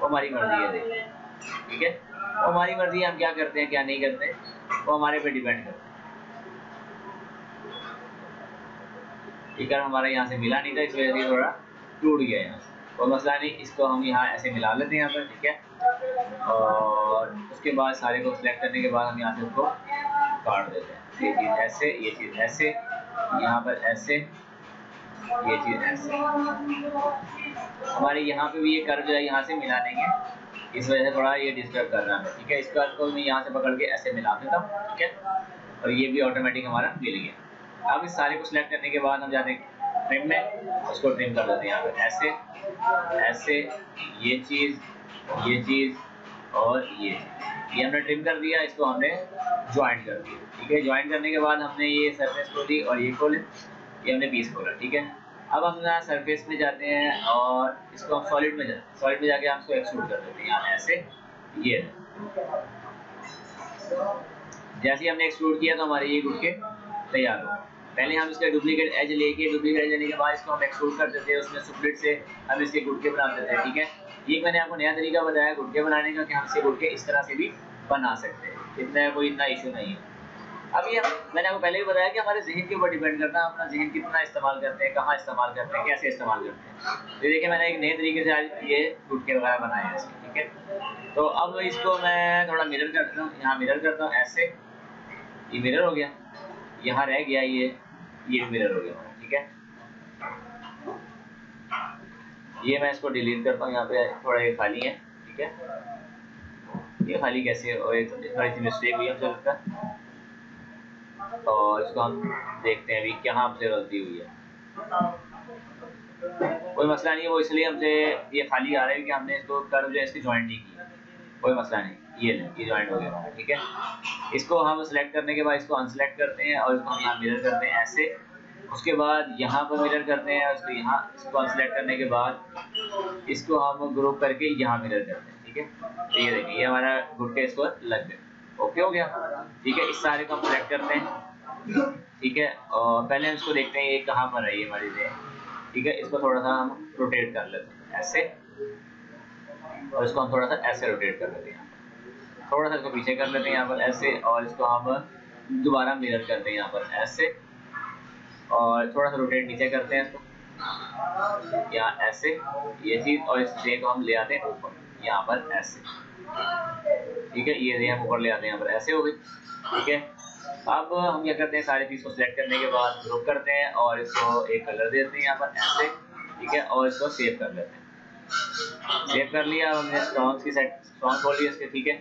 वो हमारी मर्जी है, देखें, ठीक है, वो हमारी मर्जी है हम क्या करते हैं क्या नहीं करते हैं, वो हमारे पे डिपेंड करते हैं। ये कर हमारा यहाँ से मिला नहीं था, इस वजह से थोड़ा टूट गया यहाँ से, कोई मसला नहीं, इसको हम यहाँ ऐसे मिला लेते हैं यहाँ पर, ठीक है। और उसके बाद सारे को सिलेक्ट करने के बाद हम यहाँ से उसको काट देते हैं, ये चीज़ ऐसे, ये चीज़ ऐसे, यहाँ पर ऐसे, ये चीज़ ऐसे, हमारे यहाँ पे भी ये कर्व जो है यहाँ से मिला देंगे, इस वजह से थोड़ा ये डिस्टर्ब कर रहा है, ठीक है। इस कर्व को मैं यहाँ से पकड़ के ऐसे मिला देता हूँ, ठीक है, और ये भी ऑटोमेटिक हमारा मिल गया। अब इस सारे को सिलेक्ट करने के बाद हम जाते हैं ट्रिम में, उसको ट्रिम कर देते हैं यहाँ पर ऐसे ऐसे, ये चीज़ ये चीज़ और ये ये हमने ट्रिम कर दिया, इसको हमने ज्वाइन कर दिया, ठीक है। ज्वाइन करने के बाद हमने ये सरफेस खोली और ये खोले, ये हमने पीस खोला, ठीक है। अब हम यहाँ सरफेस में जाते हैं और इसको हम सॉलिड में जाते हैं, सॉलिड में जाके हम इसको एक्सट्रूड कर देते हैं यहाँ ऐसे, ये जैसे ही हमने एक्सट्रूड किया तो हमारे ये गुटके तैयार हो। पहले हम इसका डुप्लीकेट एज लेके डुप्लीकेट एज लेने के बाद इसको हम एक्सट्रूड कर देते हैं, उसमें सुप्लिट से हम इसके गुटके बना देते हैं, ठीक है। ये मैंने आपको नया तरीका बताया गुटके बनाने का कि हम इसके गुटके इस तरह से भी बना सकते हैं, इतना कोई इतना इशू नहीं है। अब ये मैंने आपको पहले भी बताया कि हमारे जहन के ऊपर डिपेंड करता है, अपना जहन कितना इस्तेमाल करते हैं, कहाँ इस्तेमाल करते हैं, कैसे इस्तेमाल करते हैं। तो देखिए मैंने एक नए तरीके से आज ये गुटके वगैरह बनाए हैं इसके, ठीक है। तो अब इसको मैं थोड़ा मिरर करता हूँ, यहाँ मिरर करता हूँ ऐसे, ये मिरर हो गया, यहाँ रह गया ये ये मिरर हो गया, ठीक है। ये मैं इसको डिलीट करता हूँ, यहाँ पे थोड़ा ये खाली है, ठीक है, ये खाली कैसे, और थोड़ी सी मिस्टेक हुई हमसे लगता है, और इसको हम देखते हैं अभी क्या हमसे गलती हुई है, कोई मसला नहीं है, वो इसलिए हमसे ये खाली आ रहा है कि हमने इसको कर्व जो है इसकी ज्वाइंट नहीं की, कोई मसला नहीं, ये ये ज्वाइंट हो गया, ठीक है। इसको हम सेलेक्ट करने के बाद इसको अनसेलेक्ट करते हैं और इसको हम यहाँ मिरर करते हैं ऐसे, उसके बाद यहाँ पर मिरर करते हैं और इसको यहाँ, इसको अनसेलेक्ट करने के बाद इसको हम ग्रुप करके यहाँ मिरर करते हैं, ठीक है। ये देखिए ये हमारा गुटके इसको लग गया, ओके हो गया, ठीक है। इस सारे को हम सेलेक्ट करते हैं, ठीक है, और पहले हम इसको देखते हैं ये कहाँ पर है ये हमारी, ठीक है। इसको थोड़ा सा हम रोटेट कर लेते हैं ऐसे, और इसको हम थोड़ा सा ऐसे रोटेट कर देते हैं, थोड़ा सा इसको पीछे कर लेते हैं यहाँ पर ऐसे, और इसको हम दोबारा मिरर करते हैं यहाँ पर ऐसे, और थोड़ा सा रोटेट नीचे करते हैं इसको यहाँ ऐसे ये चीज़, और इस ट्रे को हम ले आते हैं ऊपर यहाँ पर ऐसे, ठीक है, ये हम ऊपर ले आते हैं यहाँ पर ऐसे हो गई, ठीक है। अब हम क्या करते हैं, सारी चीज़ को सिलेक्ट करने के बाद ग्रुप करते हैं और इसको एक कलर देते हैं यहाँ पर ऐसे, ठीक है, और इसको सेव कर लेते हैं। सेव कर लिया, अब हमने स्ट्रॉन्ग्स की सेट स्ट्रॉन्ग खोल लिया इसके, ठीक है।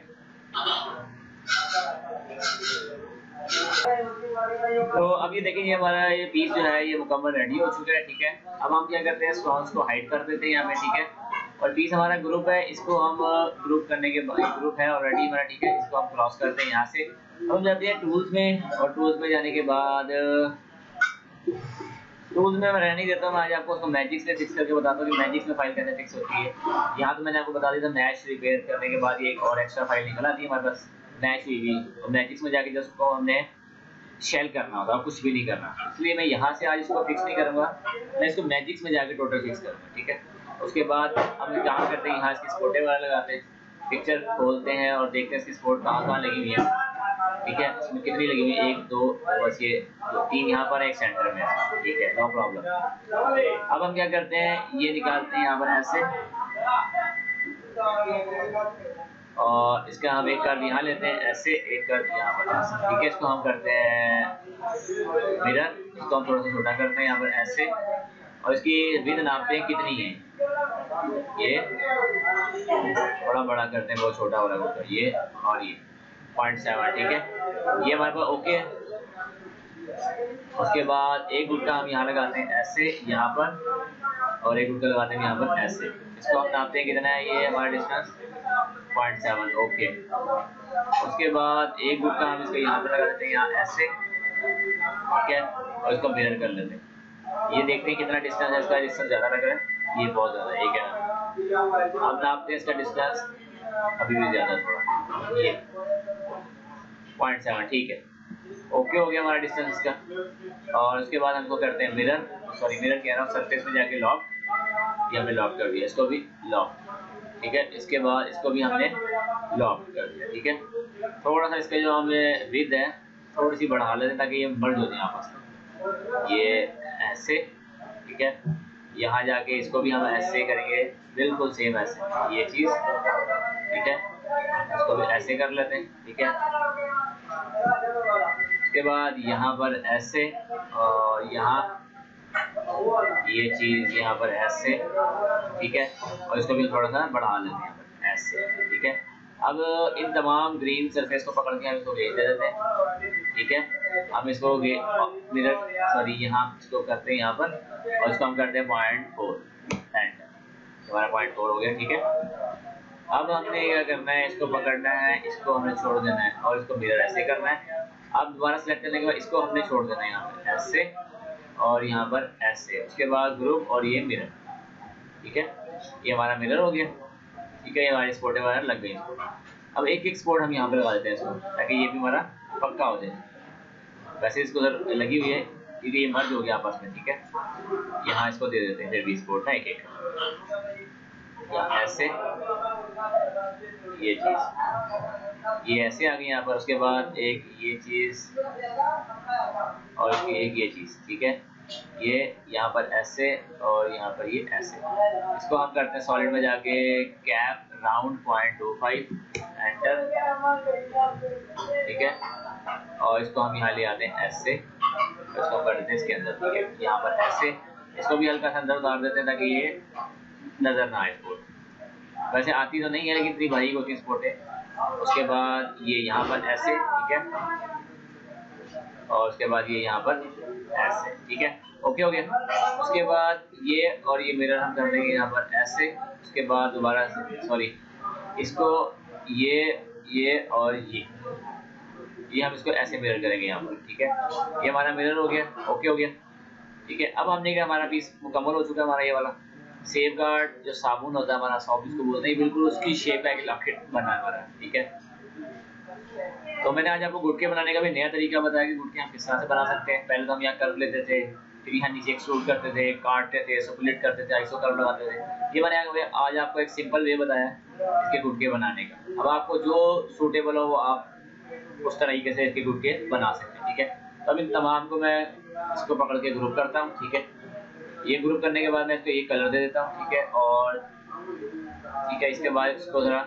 तो अब ये देखिए ये हमारा ये पीस जो है ये मुकम्मल रेडी हो चुका है, ठीक है। अब हम क्या करते हैं, स्ट्रॉन्ग्स को हाइड कर देते हैं यहाँ पे, ठीक है, और पीस हमारा ग्रुप है, इसको हम ग्रुप करने के बाद ग्रुप है ऑलरेडी हमारा, ठीक है, इसको हम क्रॉस करते हैं यहाँ से। अब हम जाते हैं टूल्स में, और टूल्स में जाने के बाद टूल्स में मैं रहने देता हूँ, आज आपको उसको मैजिक्स में फिक्स करके बताता हूँ कि मैजिक्स में फाइल कैसे फिक्स होती है। यहाँ तो मैंने आपको बता दिया था मैच रिपेयर करने के बाद ये एक और एक्स्ट्रा फाइल निकला थी हमारे पास मैच हुई हुई, और मैजिक्स में जाके जब उसको हमने शेल करना होता है, कुछ भी नहीं करना, इसलिए मैं यहाँ से आज इसको फिक्स नहीं करूँगा, मैं इसको मैजिक्स में जाके टोटल फिक्स करूँगा, ठीक है। उसके बाद हम काम करते हैं, यहाँ इसकी स्पोर्टें वगैरह लगाते हैं, पिक्चर खोलते हैं और देखते हैं इसकी स्पोर्ट कहाँ कहाँ लगी हुई है, ठीक है, इसमें कितनी लगी हुई, एक दो बस ये दो तीन यहाँ पर, एक सेंटर में, ठीक है, नो प्रॉब्लम। अब हम क्या करते हैं, ये निकालते हैं यहाँ पर ऐसे, और इसका हम एक कर्व यहाँ लेते हैं ऐसे, एक कर्व यहाँ पर ऐसे, ठीक है। इसको हम करते हैं मिरर, इसको हम थोड़ा सा छोटा करते हैं यहाँ पर ऐसे, और इसकी विद नापते हैं कितनी है, ये थोड़ा बड़ा करते हैं, बहुत छोटा हो रहा है ये, और ये पॉइंट सेवन, ठीक है, ये हमारे पास ओके है। उसके बाद एक गुटका हम यहाँ लगाते हैं ऐसे यहाँ पर, और एक गुटका लगाते हैं यहाँ पर ऐसे, इसको हम नापते हैं कितना है, ये हमारा डिस्टेंस पॉइंट सेवन, ओके। उसके बाद एक गुटका हम इसको यहाँ पर लगा देते हैं यहाँ ऐसे, ठीक है, और इसको मिरर कर लेते हैं, ये देखते हैं कितना डिस्टेंस है, इसका डिस्टेंस ज़्यादा लग रहा है, ये बहुत ज़्यादा एक है, हम नापते हैं इसका डिस्टेंस, अभी भी ज़्यादा थोड़ा, ये पॉइंट सेवन, ठीक है, ओके हो गया हमारा डिस्टेंस का। और उसके बाद हमको करते हैं मिरर, सॉरी मिरर कह रहा हूँ, सरफेस में जाके लॉक, ये हमने लॉक कर दिया, इसको भी लॉक, ठीक है, इसके बाद इसको भी हमने लॉक कर दिया, ठीक है। थोड़ा सा इसका जो हमें विद है थोड़ी सी बढ़ा लेते हैं ताकि ये मर्ज हो जाए आपस में, ये ऐसे, ठीक है, यहाँ जाके इसको भी हम ऐसे करेंगे, बिल्कुल सेम ऐसे ये चीज़, ठीक है, इसको भी ऐसे कर लेते हैं, ठीक है। उसके बाद यहाँ पर ऐसे, और यहाँ ये चीज़ यहाँ पर ऐसे, ठीक है, और इसको भी थोड़ा सा बढ़ा लेते हैं ऐसे, ठीक है। अब इन तमाम ग्रीन सरफेस को पकड़ के हम इसको भेज दे देते हैं, ठीक है, हम इसको मिरर सॉरी यहाँ इसको करते हैं यहाँ पर, और इसको हम करते हैं पॉइंट फोर, एंड हमारा पॉइंट फोर हो गया, ठीक है। अब हमने क्या करना है, इसको पकड़ना है, इसको हमने छोड़ देना है, और इसको मिरर ऐसे करना है। अब दोबारा सेलेक्ट करने के बाद इसको हमने छोड़ देना है यहाँ पर ऐसे, और यहाँ पर ऐसे, उसके बाद ग्रुप और ये मिरर, ठीक है, ये हमारा मिरर हो गया, ठीक है, ये हमारी स्पोर्टें वगैरह लग गई। अब एक एक स्पोर्ट हम यहाँ पर लगा देते हैं इसको, ताकि ये भी हमारा पक्का हो जाए, वैसे इसको उधर लगी हुई है क्योंकि ये मर्ज हो गया आपस में, ठीक है, यहाँ इसको दे देते हैं फिर भी स्पोर्ट है एक एक, या ऐसे ये चीज़ ये ऐसे आ गई यहाँ पर। उसके बाद एक ये चीज़ और एक ये चीज़, ठीक है, ये यहाँ पर ऐसे और यहाँ पर ये ऐसे, इसको हम करते हैं सॉलिड में जाके cap round point two five, enter, ठीक है, और इसको हम यहाँ ले आते हैं ऐसे, इसको कर देते हैं इसके अंदर, ठीक है, यहाँ पर ऐसे, इसको भी हल्का सा अंदर उतार देते हैं ताकि ये नज़र ना आए स्पोर्ट, वैसे आती तो नहीं है लेकिन इतनी भारी होती है स्पोर्ट है। उसके बाद ये यहाँ पर ऐसे, ठीक है, और उसके बाद ये यहाँ पर ऐसे, ठीक है, ओके हो गया। उसके बाद ये और ये मिरर हम कर देंगे यहाँ पर ऐसे, उसके बाद दोबारा सॉरी इसको ये ये और ये ये हम इसको ऐसे मिरर करेंगे यहाँ पर, ठीक है, ये हमारा मिरर हो गया, ओके हो गया, ठीक है। अब हमने क्या हमारा पीस मुकम्मल हो चुका है, हमारा ये वाला सेफ गार्ड जो साबुन होता है हमारा सॉप इसको बोलते हैं, बिल्कुल उसकी शेप है, लॉकेट बना हमारा, ठीक है। तो मैंने आज आपको गुटके बनाने का भी नया तरीका बताया कि गुटके हम किस तरह से बना सकते हैं। पहले तो हम यहाँ कर्व लेते थे, फिर यहाँ नीचे एक्सट्रूड करते थे, काटते थे, सर्कुलेट करते थे, आइसो कर्व लगाते थे। ये मैंने आज आपको एक सिंपल वे बताया इसके गुटके बनाने का। अब आपको जो सूटेबल हो वो आप उस तरीके से इसके गुटके बना सकते हैं, ठीक है। तो अब इन तमाम को मैं इसको पकड़ के ग्रुप करता हूँ, ठीक है। ये ग्रुप करने के बाद मैं इसको एक कलर दे देता हूँ, ठीक है। और ठीक है, इसके बाद इसको ज़रा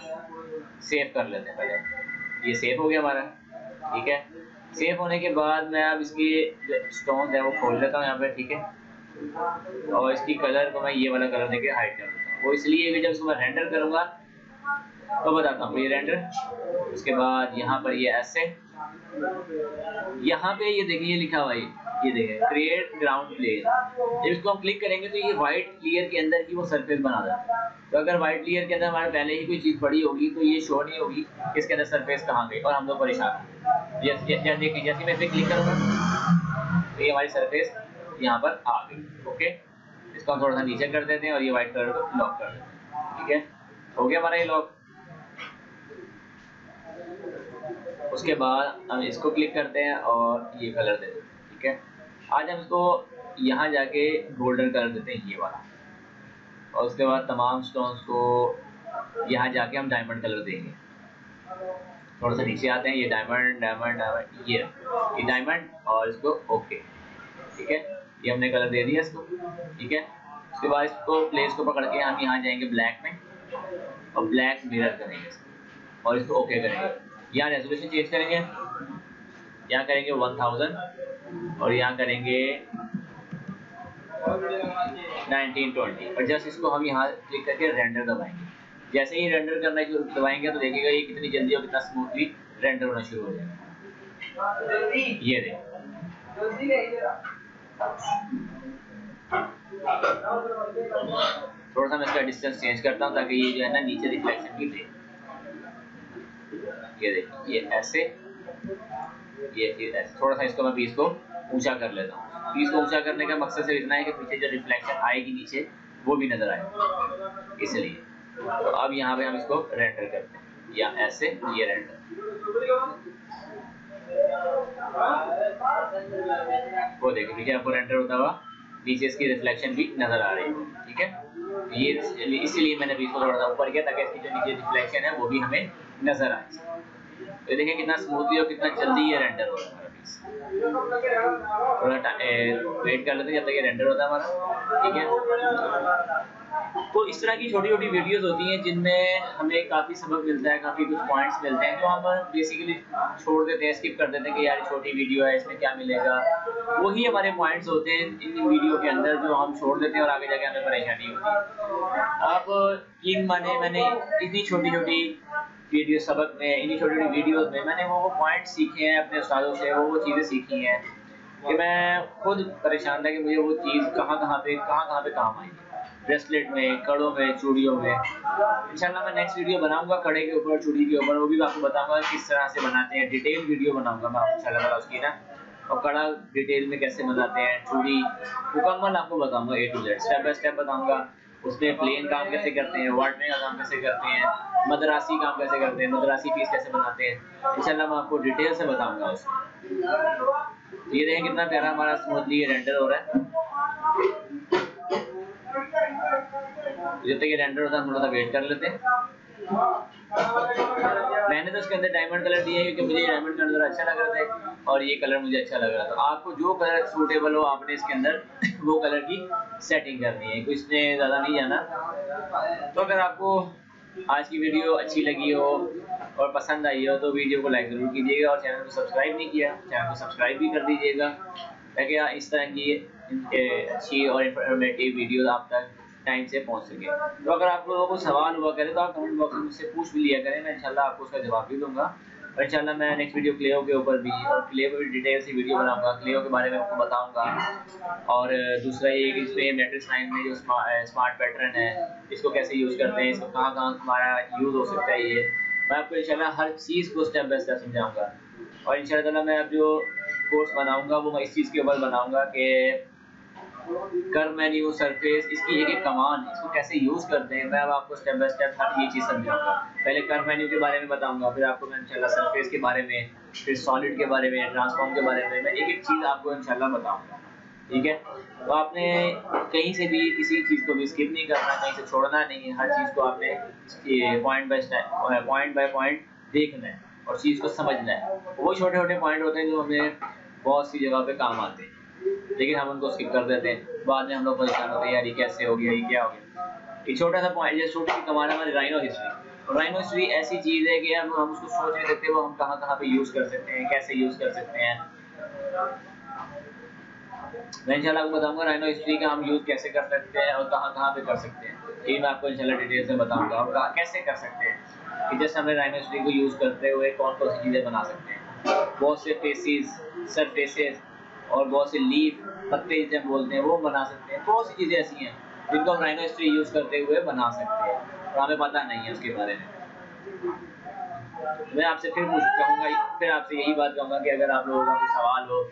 सेव कर लेते हैं पहले। ये सेव हो गया हमारा, ठीक है। सेव होने के बाद मैं अब इसकी स्टोन है वो खोल लेता हूँ यहाँ पे, ठीक है। और इसकी कलर को मैं ये वाला कलर देके हाइड कर देता हूँ। वो इसलिए कि जब इसको मैं रेंडर करूँगा तो बताता हूँ। ये रेंडर, उसके बाद यहाँ पर ये ऐसे, यहाँ पे ये देखिए ये लिखा हुआ है, ये देखिए क्रिएट ग्राउंड लेयर। जब इसको हम क्लिक करेंगे तो ये वाइट लेयर के अंदर की वो सरफेस बना देता है। तो अगर वाइट लेयर के अंदर हमारे पहले ही कोई चीज़ पड़ी होगी तो ये शो नहीं होगी इसके अंदर सरफेस कहाँ गई और हम लोग परेशान हैं। जैसे देखिए जैसे मैं इसे क्लिक करूँगा तो ये हमारी सरफेस यहाँ पर आ गई, ओके। इसको हम थोड़ा सा नीचे कर देते हैं और ये वाइट कलर को लॉक कर देते हैं, ठीक है। हो गया हमारा ये लॉक। उसके बाद हम इसको क्लिक करते हैं और ये कलर दे देते हैं, ठीक है। आज हम इसको यहाँ जाके गोल्डन कलर देते हैं, ये वाला। और उसके बाद तमाम स्टोन्स को यहाँ जाके हम डायमंड कलर देंगे। थोड़ा सा नीचे आते हैं, ये डायमंड डायमंड डायमंड ये ये डायमंड, और इसको ओके, ठीक है। ये हमने कलर दे दिया इसको, ठीक है। उसके बाद इसको प्लेस को पकड़ के हम यहाँ जाएंगे ब्लैक में और ब्लैक मिरर करेंगे इसको और इसको ओके करेंगे। यहाँ रेजोल्यूशन चेंज करेंगे, यहाँ करेंगे वन थाउजेंड और यहाँ करेंगे नाइनटीन ट्वेंटी। और जस्ट इसको हम यहाँ क्लिक करके रेंडर दबाएंगे। जैसे ही रेंडर करना शुरू दबाएंगे तो देखिएगा ये कितनी जल्दी और कितना स्मूथली रेंडर होना शुरू हो जाएगा। ये देखिए, थोड़ा सा मैं इसका डिस्टेंस चेंज करता हूँ ताकि ये जो है ना नीचे रिफ्लेक्शन की दे। ये देखिए ये ऐसे, ये ये ऐसे। थोड़ा सा इसको मैं पीस को ऊंचा कर लेता हूँ। पीस को ऊंचा करने का मकसद सिर्फ इतना है कि पीछे जो रिफ्लेक्शन आएगी नीचे वो भी नजर आए, इसलिए। तो अब यहाँ पे हम इसको रेंडर करते हैं, या ऐसे ये रेंडर। वो देखिए पीछे आपको रेंडर होता हुआ नीचे इसकी रिफ्लेक्शन भी नजर आ रही है, ठीक है। ये इसीलिए मैंने पीस को थोड़ा सा ऊपर किया ताकि इसकी जो नीचे रिफ्लेक्शन है वो भी हमें नजर आए। तो देखिए कितना स्मूथली और कितना जल्दी ये रेंडर हो रहा है हमारा पीस। थोड़ा वेट कर लेते हैं जब तक ये रेंडर होता है हमारा, ठीक है। तो इस तरह की छोटी छोटी वीडियोस होती हैं जिनमें हमें काफ़ी सबक मिलता है, काफ़ी कुछ पॉइंट्स मिलते हैं जो हम बेसिकली छोड़ देते हैं, स्किप कर देते हैं कि यार छोटी वीडियो है इसमें क्या मिलेगा। वही हमारे पॉइंट्स होते हैं इन वीडियो के अंदर जो हम छोड़ देते हैं और आगे जाके हमें परेशानी होती है। अब इन माने मैंने इतनी छोटी छोटी वीडियो सबक में, इन्हीं छोटी छोटी वीडियोस में मैंने वो वो पॉइंट सीखे हैं अपने उस्तादों से, वो वो चीज़ें सीखी हैं कि मैं खुद परेशान था कि मुझे वो चीज़ कहाँ कहाँ पे कहाँ कहाँ पे काम आई। ब्रेसलेट में, कड़ों में, चूड़ियों में। इंशाल्लाह मैं नेक्स्ट वीडियो बनाऊंगा कड़े के ऊपर, चूड़ी के ऊपर, वो भी आपको बताऊँगा किस तरह से बनाते हैं। डिटेल वीडियो बनाऊँगा मैं इंशाल्लाह उसकी ना, और कड़ा डिटेल में कैसे बनाते हैं, चूड़ी मुकम्मल आपको बताऊँगा, A to Z, step by step बताऊँगा। उसमें प्लेन काम कैसे करते हैं, वार्डनिंग का काम कैसे करते हैं, मदरासी काम कैसे करते हैं, मदरासी पीस कैसे बनाते हैं, इंशाल्लाह मैं आपको डिटेल से बताऊंगा उसमें। तो ये देखें कितना प्यारा हमारा स्मूथली ये रेंडर हो रहा है। जब तक ये रेंडर होता है थोड़ा सा वेट कर लेते हैं। मैंने तो इसके अंदर डायमंड कलर दिया है क्योंकि मुझे ये डायमंड कलर अच्छा लग रहा था और ये कलर मुझे अच्छा लग रहा था। आपको जो कलर सूटेबल हो आपने इसके अंदर वो कलर की सेटिंग करनी है, कुछ ने ज़्यादा नहीं जाना। तो अगर आपको आज की वीडियो अच्छी लगी हो और पसंद आई हो तो वीडियो को लाइक ज़रूर कीजिएगा और चैनल को सब्सक्राइब नहीं किया चैनल को सब्सक्राइब भी कर दीजिएगा ताकि इस तरह की अच्छी और इंफॉर्मेटिव वीडियोज़ आप तक टाइम से पहुंच सके। तो अगर आप लोगों को सवाल हुआ करे तो आप कमेंट बॉक्स में मुझसे पूछ भी लिया करें, मैं इंशाल्लाह आपको उसका जवाब भी दूंगा। और इंशाल्लाह मैं नेक्स्ट वीडियो क्लेयो के ऊपर भी और क्लेयो पर भी डिटेल से वीडियो बनाऊंगा, क्लेयो के बारे में आपको बताऊंगा। और दूसरा ये कि इसमें मैट्रिक्स लाइन में जो स्मार्ट पैटर्न है इसको कैसे यूज़ करते हैं, इसको कहाँ कहाँ हमारा यूज़ हो सकता है, ये मैं आपको इंशाल्लाह हर चीज़ को स्टेप बाय स्टेप समझाऊँगा। और इंशाल्लाह मैं अब जो कोर्स बनाऊँगा वो मैं इस चीज़ के ऊपर बनाऊँगा कि कर मेन्यू सरफेस इसकी एक एक कमान इसको कैसे यूज़ करते हैं। मैं अब आपको स्टेप बाय स्टेप हर ये चीज़ समझाऊंगा। पहले कर मेन्यू के बारे में बताऊंगा, फिर आपको मैं इंशाल्लाह सरफेस के बारे में, फिर सॉलिड के बारे में, ट्रांसफॉर्म के बारे में, मैं एक एक चीज़ आपको इंशाल्लाह बताऊंगा। ठीक है। तो आपने कहीं से भी इसी चीज़ को भी स्किप नहीं करना, कहीं से छोड़ना नहीं है, हर चीज़ को आपने point by step point by point देखना है और चीज़ को समझना है। वो छोटे छोटे पॉइंट होते हैं जो हमें बहुत सी जगह पे काम आते हैं, लेकिन हम उनको स्किप कर देते हैं, बाद में हम लोग परेशान होते हैं यार ये कैसे हो गया, ये क्या हो गया। एक छोटा सा पॉइंट जैसे छोटी सी कमाल हमारी राइनो हिस्ट्री, और राइनो हिस्ट्री ऐसी चीज़ है कि हम हम उसको सोच नहीं सकते वो हम कहाँ कहाँ पे यूज़ कर सकते हैं, कैसे यूज़ कर सकते हैं। मैं इंशाल्लाह आपको बताऊंगा राइनो हिस्ट्री का हम यूज़ कैसे कर सकते हैं और कहाँ कहाँ पे कर सकते हैं, ये मैं आपको इंशाल्लाह डिटेल से बताऊँगा और कहाँ कैसे कर सकते हैं कि जैसे हमें राइनो हिस्ट्री को यूज़ करते हुए कौन कौन सी चीज़ें बना सकते हैं। बहुत से फेसेस, सरफेसेस और बहुत से लीफ पत्ते जिसे हम बोलते हैं वो बना सकते हैं। बहुत सी चीज़ें ऐसी हैं जिनको हम राइनो हिस्ट्री यूज़ करते हुए बना सकते हैं और हमें पता नहीं है उसके बारे में। मैं आपसे फिर पूछ कहूँगा फिर आपसे यही बात कहूँगा कि अगर आप लोगों का कोई सवाल हो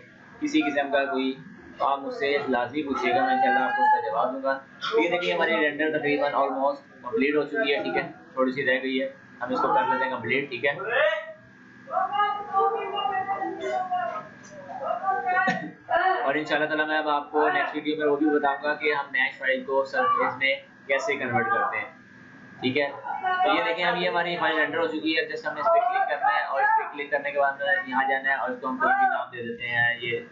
किसी किस्म का कोई तो आप मुझसे लाजमी पूछिएगा, मैं इंशाल्लाह आपको उसका जवाब दूंगा। ये देखिए हमारी रेंडर तकरीबन ऑलमोस्ट कम्प्लीट हो चुकी है, ठीक है, थोड़ी सी रह गई है, हम इसको कर लेते हैं कम्प्लीट, ठीक है। और इंशाल्लाह ताला मैं अब आपको नेक्स्ट वीडियो में वो भी बताऊंगा कि हम मैश फाइल को सरफेस में कैसे कन्वर्ट करते हैं, ठीक है। तो ये देखिए अब ये हमारी फाइल रेंडर हो चुकी है, जस्ट हमें इस पर क्लिक करना है और इस पर क्लिक करने के बाद यहाँ जाना है और इसको हम कोई भी नाम दे देते हैं, ये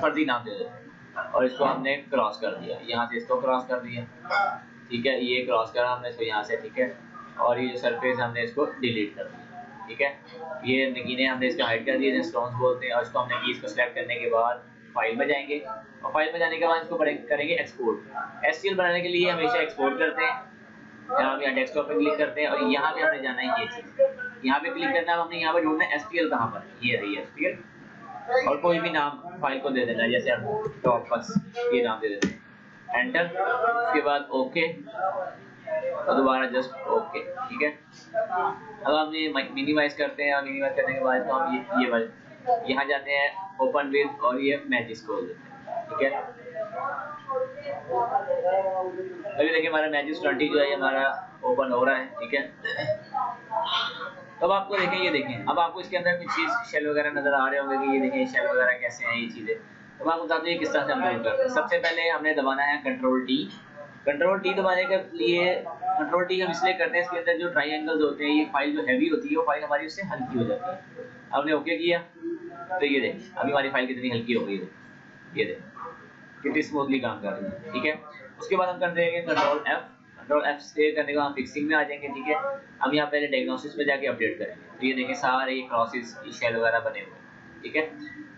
फर्जी नाम दे देते हैं और इसको हमने क्रॉस कर दिया, यहाँ से इसको क्रॉस कर दिया, ठीक है, ये क्रॉस करा हमने इसको यहाँ से, ठीक है, और ये जो सरफेस हमने इसको डिलीट कर दिया, ठीक है। ये नगीने हमने इसको हाइड कर दिए, स्टोन्स बोलते हैं, और इसको हमने कीज़ को सेलेक्ट करने के बाद फाइल में जाएंगे और फाइल में जाने के बाद इसको करेंगे एक्सपोर्ट। एसटीएल बनाने के लिए हमेशा एक्सपोर्ट करते हैं, यहाँ हम यहाँ डेस्कटॉप पे क्लिक करते हैं और यहाँ पे हमने जाना है ये चीज़, यहाँ पे क्लिक करना है, हमने यहाँ पे ढूंढना है एसटीएल कहाँ पर है, ये रही एसटीएल, और कोई भी नाम फाइल को दे देना, जैसे हम टॉप बस ये नाम दे देते हैं, एंटर, उसके बाद ओके और दोबारा जस्ट ओके, ठीक है। अब हम ये मिनिमाइज करते हैं और मिनिमाइज करने के बाद हम ये ये वाले यहाँ जाते हैं ओपन विद और ये मैच खोल देते हैं, ठीक है। अभी देखिए हमारा मैच ट्वेंटी जो है हमारा ओपन हो रहा है, ठीक है। तो अब आपको देखें ये देखें अब आपको इसके अंदर कुछ चीज शेल वगैरह नजर आ रहे होंगे कि ये देखें शेल वगैरह कैसे हैं ये चीजें। तो मैं आपको बताते हैं किस तरह से हम लोग करते हैं। सबसे पहले हमने दबाना है कंट्रोल टी। कंट्रोल टी दबाने के लिए कंट्रोल टी हम इसलिए करते हैं इसके अंदर जो ट्राइंगल्स होते हैं ये फाइल जो हैवी होती है वो फाइल हमारी उससे हल्की हो जाती है। हमने ओके किया तो ये देख अभी हमारी फाइल कितनी हल्की हो गई है, ये देख कितनी स्मूथली काम कर रही है, ठीक है। उसके बाद हम कर देंगे कंट्रोल एफ। कंट्रोल एफ से करने के बाद फिक्सिंग में आ जाएंगे, ठीक है। हम यहाँ पहले डायग्नोसिस में जाके अपडेट करेंगे तो ये देखें सारे क्रॉसेस शेल वगैरह बने हुए हैं, ठीक है।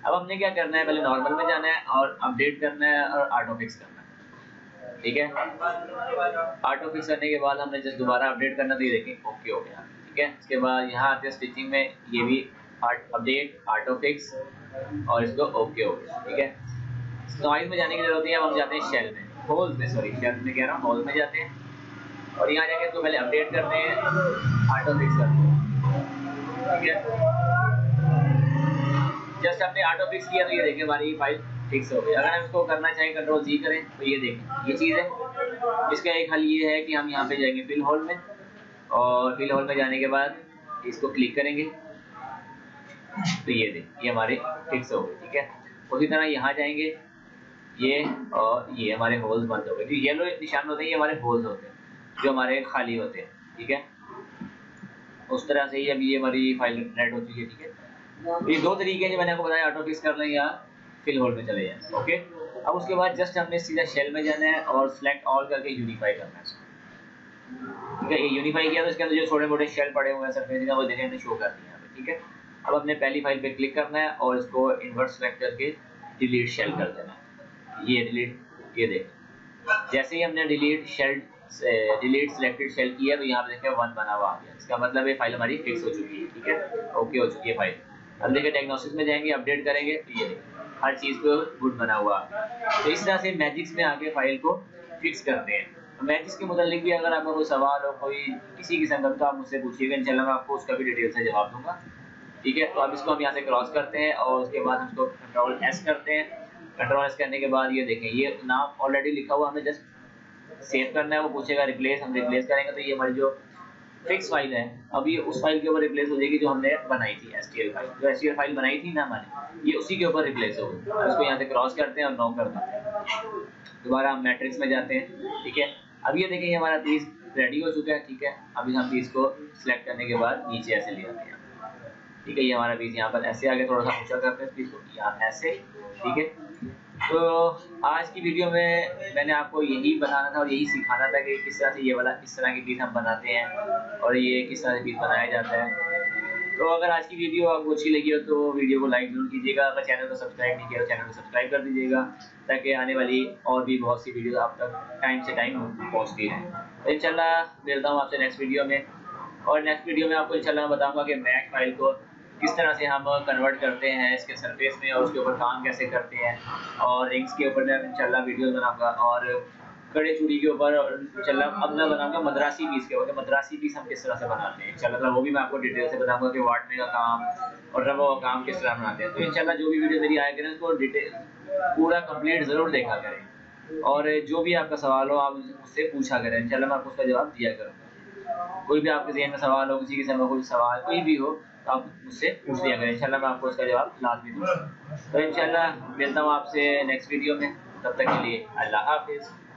अब हमने क्या करना है, पहले नॉर्मल में जाना है और अपडेट करना है और ऑटो फिक्स करना है, ठीक है। ऑटो फिक्स करने के बाद हमने जस्ट दोबारा अपडेट करना, तो ये देखें ओके हो गया, ठीक है। इसके बाद यहाँ आते हैं स्टिचिंग में, ये भी अपडेट ऑटो फिक्स और इसको ओके हो गया, ठीक है। स्टाइल में जाने की जरूरत नहीं है। अब हम जाते हैं शेल में, होल में, सॉरी शेल में कह रहा हूँ, होल में जाते हैं और यहाँ जाके इसको पहले अपडेट करते हैं, ऑटो फिक्स करते हैं, ठीक है। जस्ट हमने ऑटो फिक्स किया तो ये देखें हमारी फाइल फिक्स हो गया। अगर हम इसको करना चाहें कंट्रोल जी करें तो ये देखें ये चीज़ है। इसका एक हल ये है कि हम यहाँ पे जाएंगे फिल होल में और फिल होल में जाने के बाद इसको क्लिक करेंगे तो ये देखें ये हमारे फिक्स हो गए, ठीक है। उसी तरह यहाँ जाएंगे ये और ये हमारे होल्स बंद हो गए। जो येलो निशान होते हैं ये हमारे होल्स होते हैं जो हमारे खाली होते हैं, ठीक है। उस तरह से ही अब ये हमारी फाइल रेड हो चुकी है, ठीक है। ये दो तरीके हैं जो मैंने आपको बताया, ऑटो फिक्स कर लें या फिल होल्ड में चले जाए, ओके। अब उसके बाद जस्ट हमने सीधा शेल में जाना है और सिलेक्ट ऑल करके यूनिफाई करना है, ठीक है। ये यूनिफाई किया तो इसके अंदर जो छोटे मोटे शेल पड़े हुए हैं सरफेस का वो देखें हमने शो कर दिया यहाँ पे, ठीक है। अब अपने पहली फाइल पे क्लिक करना है और इसको इन्वर्स सेलेक्ट करके डिलीट शेल कर देना है, ये डिलीट, ये देख जैसे ही हमने delete shell delete selected shell किया तो यहाँ पे देखिए वन बना हुआ आ गया। इसका मतलब ये फाइल हमारी फिक्स हो चुकी है, ठीक है, ओके हो चुकी है फाइल। अब देखिए डायग्नोसिस में जाएंगे, अपडेट करेंगे तो ये देखिए हर चीज़ को गुड बना हुआ। तो इस तरह से मैजिक्स में आके फाइल को फिक्स करते हैं। मैजिक्स के मुतालिक भी अगर आपका कोई सवाल हो कोई किसी किस्म का तो आप मुझसे पूछिएगा, इंशाल्लाह मैं आपको उसका भी डिटेल से जवाब दूंगा, ठीक है। तो अब इसको हम यहाँ से क्रॉस करते हैं और उसके बाद हम इसको कंट्रोल एस करते हैं। कंट्रोल एस करने के बाद ये देखें ये नाम ऑलरेडी लिखा हुआ, हमें जस्ट सेव करना है। वो पूछेगा रिप्लेस, हम रिप्लेस करेंगे तो ये हमारी जो फिक्स फाइल है, अब ये उस फाइल के ऊपर रिप्लेस हो जाएगी जो हमने बनाई थी, एसटीएल फाइल। जो एसटीएल फाइल बनाई थी ना हमारे, ये उसी के ऊपर रिप्लेस होगी। इसको यहाँ से क्रॉस करते हैं और नॉक कर देते हैं। दोबारा हम मैट्रिक्स में जाते हैं, ठीक है। अब ये देखेंगे हमारा पीस रेडी हो चुका है, ठीक है। अभी हम पीस को सिलेक्ट करने के बाद नीचे ऐसे ले आते हैं, ठीक है। ये हमारा पीस यहाँ पर ऐसे आगे थोड़ा सा ऊंचा करते हैं इस पीस को, यहाँ ऐसे, ठीक है। तो आज की वीडियो में मैंने आपको यही बताना था और यही सिखाना था कि किस तरह से ये वाला इस तरह की पीस हम बनाते हैं और ये किस तरह से पीस बनाया जाता है। तो अगर आज की वीडियो आपको अच्छी लगी हो तो वीडियो को लाइक जरूर कीजिएगा। अगर चैनल को सब्सक्राइब नहीं किया तो चैनल को सब्सक्राइब कर दीजिएगा, ताकि आने वाली और भी बहुत सी वीडियो आप तक टाइम से टाइम पहुँचती है। तो इंशाल्लाह मिलता हूँ आपसे नेक्स्ट वीडियो में, और नेक्स्ट वीडियो में आपको इंशाल्लाह बताऊँगा कि मैक फाइल को किस तरह से हम कन्वर्ट करते हैं इसके सरफेस में, और उसके ऊपर काम कैसे करते हैं, और रिंग्स के ऊपर मैं इंशाल्लाह वीडियोस बनाऊंगा, और कड़े चूड़ी के ऊपर इंशाल्लाह अब मैं बनाऊंगा मद्रासी पीस के ऊपर, मद्रासी पीस हम किस तरह से बनाते हैं इंशाल्लाह। वो भी मैं आपको डिटेल से बताऊंगा कि वाटने का काम और रवा का काम किस तरह बनाते हैं। तो इंशाल्लाह जो भी वीडियो मेरी आया करें उसको डिटेल पूरा कम्प्लीट ज़रूर देखा करें, और जो भी आपका सवाल हो आप उससे पूछा करें, इंशाल्लाह मैं आपको उसका जवाब दिया करूँगा। कोई भी आपके जहन में सवाल हो, किसी किस्म का कोई सवाल कोई भी हो, आप मुझसे पूछ लिया करें, इंशाल्लाह मैं आपको उसका जवाब लाजमी दूँगा। तो इंशाल्लाह मिलता हूँ आपसे नेक्स्ट वीडियो में, तब तक के लिए अल्लाह हाफिज़।